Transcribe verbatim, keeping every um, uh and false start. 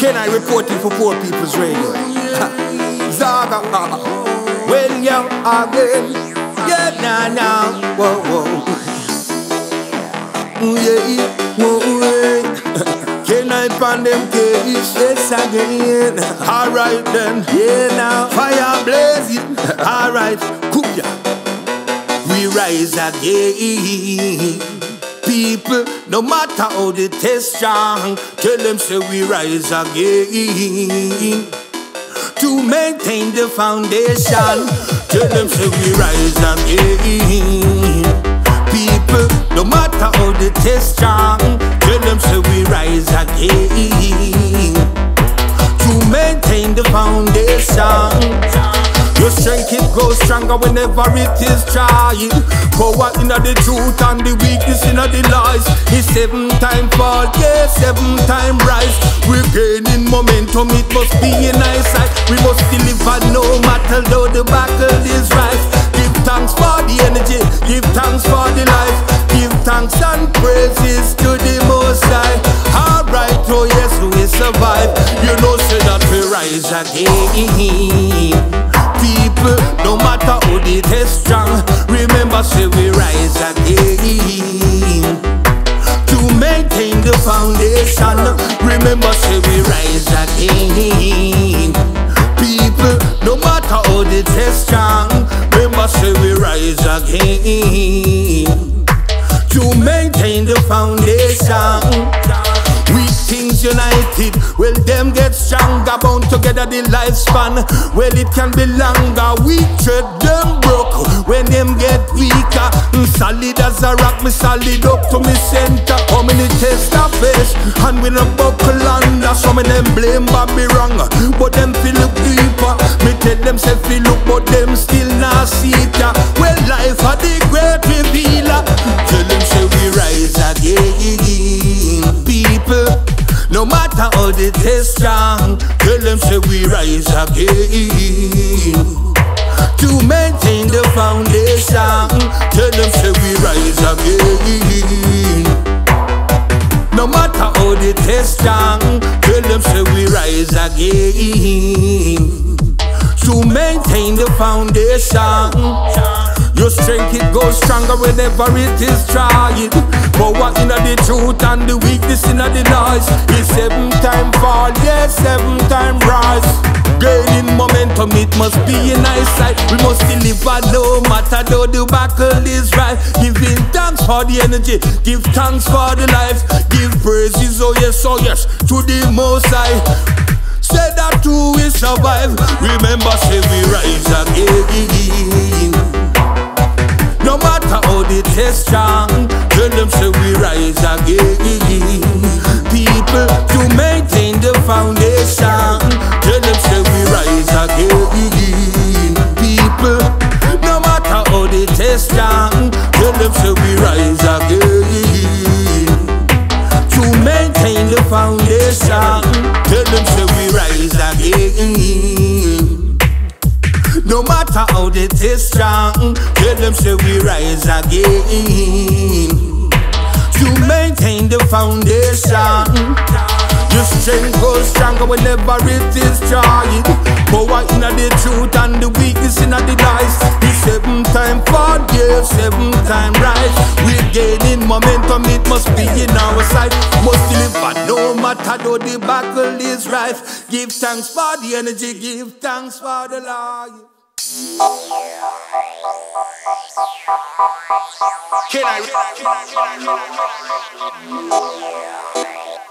Can I report you for Poor People's Radio? Zaga, when you are good, yeah, nah, nah, whoa, whoa. Yeah, whoa, can I pan them caves? Yes, again. All right, then, yeah, now, fire blazing. All right, cook ya. We rise again. People, no matter how they test strong, tell them say we rise again to maintain the foundation. Tell them say we rise again. People, no matter how they test strong, tell them say we rise again to maintain the foundation. Your strength it grows stronger whenever it is trying. Power inna the truth and the weakness inna the lies. It's seven time fall, yeah, seven time rise. We're gaining momentum, it must be in eyesight. We must deliver no matter though the battle is right. Give thanks for the energy, give thanks for the life. Give thanks and praises to the Most High. Alright, oh yes, we survive. You know, say that we rise again. People, no matter who they test strong, remember say we rise again to maintain the foundation. Remember say we rise again. People, no matter who they test strong, remember say we rise again to maintain the foundation. Weak things united, well them get stronger. Bound together the lifespan, well it can be longer. We tread them broke, when them get weaker. mm, Solid as a rock, me solid up to me center. How many test a face, and we no buckle under. Some of them blame Bobby wrong, but them feel look deeper. Me tell them say feel look, but them still not see it. Well life a the great revealer. Tell them say we rise again. No matter how they test strong, tell them say we rise again to maintain the foundation. Tell them say we rise again. No matter how they test strong, tell them say we rise again to maintain the foundation. Your strength it goes stronger whenever it is trying. Power inna the truth and the weakness inna the lies. It's seven time fall, yeah, seven time rise. Gaining momentum, it must be in eyesight. We must deliver no matter though the battle is right. Giving thanks for the energy, give thanks for the life. Give praises, oh yes, oh yes, to the Most High. Say that too we survive. Remember say we rise again. No matter how they test strong, tell them say we rise again. People, to maintain the foundation, tell them say we rise again. People, no matter how they test strong, tell them say we rise again. To maintain the foundation, tell them say we rise again. No matter how they test strong, tell them say we rise again to maintain the foundation. Your strength goes stronger whenever it is trying. Power inna the truth and the weakness inna the lies. The seven time fall, yeah, seven time rise. We're gaining momentum, it must be in our sight. Must deliver no matter though the battle is rife. Give thanks for the energy, give thanks for the life. Can I? Can I? Can I? Can I? Can I? Can I?